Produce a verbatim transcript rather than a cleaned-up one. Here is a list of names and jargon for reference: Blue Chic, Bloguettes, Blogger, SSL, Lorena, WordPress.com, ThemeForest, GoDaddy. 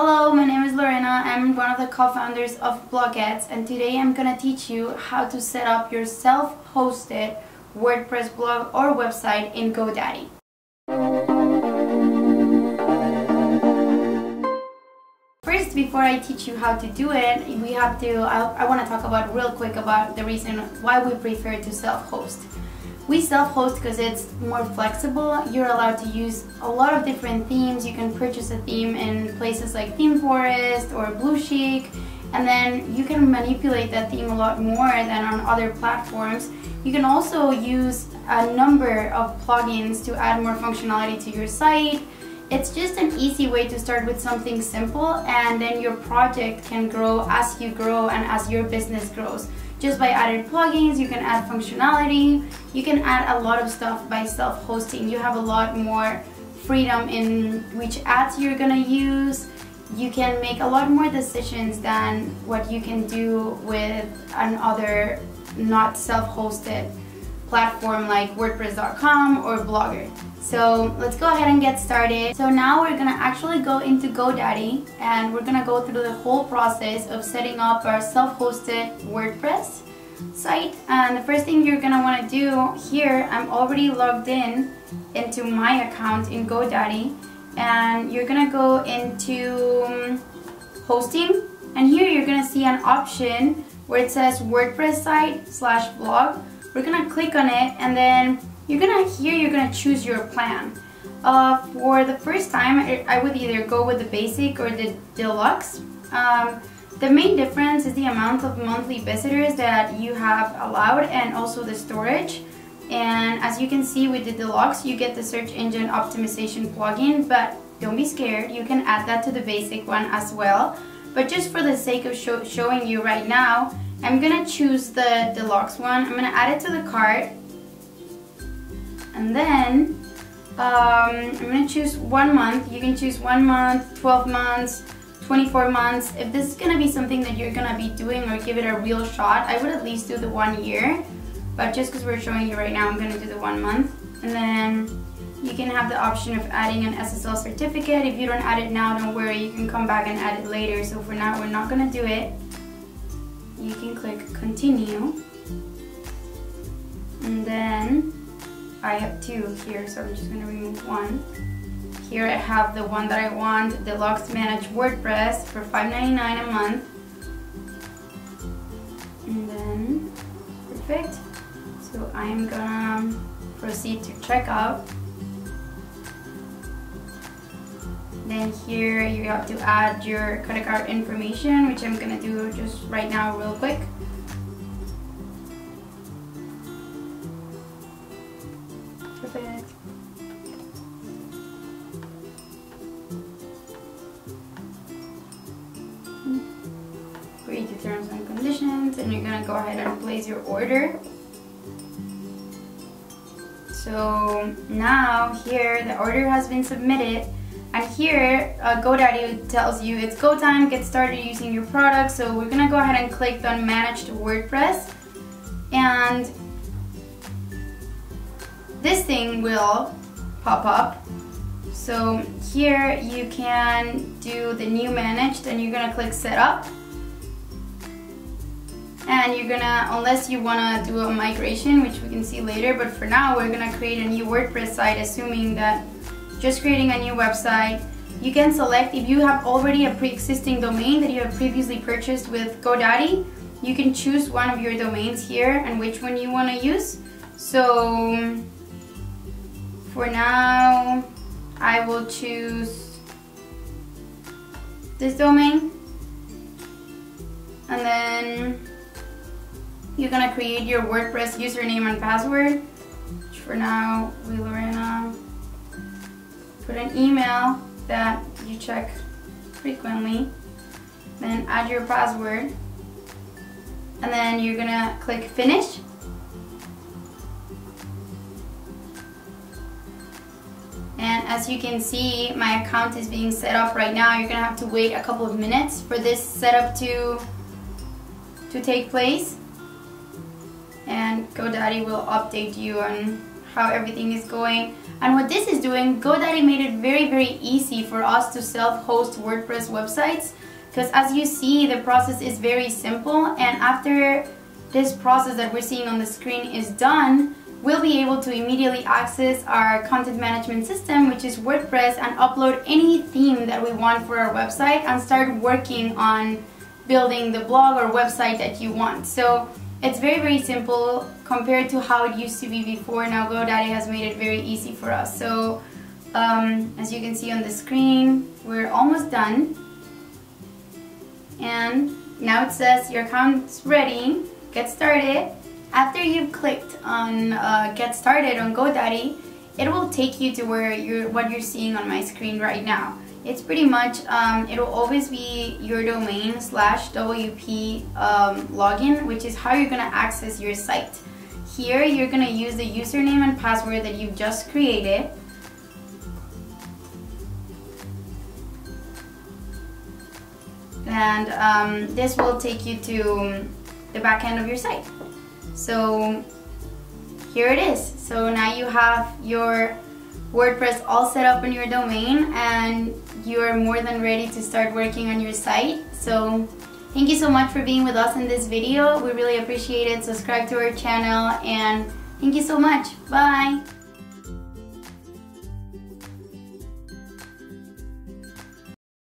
Hello, my name is Lorena. I'm one of the co-founders of Bloguettes, and today I'm going to teach you how to set up your self-hosted WordPress blog or website in GoDaddy. First, before I teach you how to do it, we have to, I, I want to talk about real quick about the reason why we prefer to self-host. We self-host because it's more flexible. You're allowed to use a lot of different themes. You can purchase a theme in places like ThemeForest or Blue Chic, and then you can manipulate that theme a lot more than on other platforms. You can also use a number of plugins to add more functionality to your site. It's just an easy way to start with something simple, and then your project can grow as you grow and as your business grows. Just by adding plugins, you can add functionality, you can add a lot of stuff by self-hosting. You have a lot more freedom in which ads you're gonna use. You can make a lot more decisions than what you can do with another not self-hosted platform like WordPress dot com or Blogger. So let's go ahead and get started. So now we're gonna actually go into GoDaddy, and we're gonna go through the whole process of setting up our self-hosted WordPress site. And the first thing you're gonna wanna do here, I'm already logged in into my account in GoDaddy, and you're gonna go into hosting, and here you're gonna see an option where it says WordPress site slash blog. We're gonna click on it, and then you're gonna here you're gonna choose your plan. Uh, for the first time, I would either go with the basic or the deluxe. Um, the main difference is the amount of monthly visitors that you have allowed, and also the storage. And as you can see, with the deluxe, you get the search engine optimization plugin, but don't be scared, you can add that to the basic one as well. But just for the sake of show, showing you right now, I'm gonna choose the deluxe one. I'm gonna add it to the cart, and then um, I'm gonna choose one month. You can choose one month, twelve months, twenty-four months. If this is gonna be something that you're gonna be doing or give it a real shot, I would at least do the one year. But just because we're showing you right now, I'm gonna do the one month. And then you can have the option of adding an S S L certificate. If you don't add it now, don't worry, you can come back and add it later. So for now, we're not gonna do it. You can click continue, and then I have two here, so I'm just going to remove one. Here I have the one that I want, Deluxe Managed WordPress for five ninety-nine a month, and then perfect. So I'm gonna proceed to checkout. Then here you have to add your credit card information, which I'm gonna do just right now real quick. Perfect. Read the terms and conditions, and you're gonna go ahead and place your order. So now here the order has been submitted. And here, uh, GoDaddy tells you it's go time, get started using your product. So we're gonna go ahead and click on Managed WordPress. And this thing will pop up. So here you can do the new managed, and you're gonna click setup. And you're gonna, unless you wanna do a migration, which we can see later, but for now we're gonna create a new WordPress site, assuming that just creating a new website. You can select, if you have already a pre-existing domain that you have previously purchased with GoDaddy, you can choose one of your domains here and which one you want to use. So for now, I will choose this domain, and then you're gonna create your WordPress username and password, which for now we Lorena. Put an email that you check frequently, then add your password, and then you're gonna click finish. And as you can see, my account is being set up right now. You're gonna have to wait a couple of minutes for this setup to to take place, and GoDaddy will update you on how everything is going. And what this is doing, GoDaddy made it very, very easy for us to self-host WordPress websites, because as you see, the process is very simple, and after this process that we're seeing on the screen is done, we'll be able to immediately access our content management system, which is WordPress, and upload any theme that we want for our website and start working on building the blog or website that you want. So it's very, very simple compared to how it used to be before. Now GoDaddy has made it very easy for us. So um, as you can see on the screen, we're almost done. And now it says your account's ready, get started. After you've clicked on uh, Get Started on GoDaddy, it will take you to where you're, what you're seeing on my screen right now. It's pretty much, um, it'll always be your domain slash W P um, login, which is how you're going to access your site. Here, you're going to use the username and password that you've just created. And um, this will take you to the back end of your site. So here it is. So now you have your WordPress all set up in your domain, and you are more than ready to start working on your site. So thank you so much for being with us in this video. We really appreciate it. Subscribe to our channel, and thank you so much. Bye.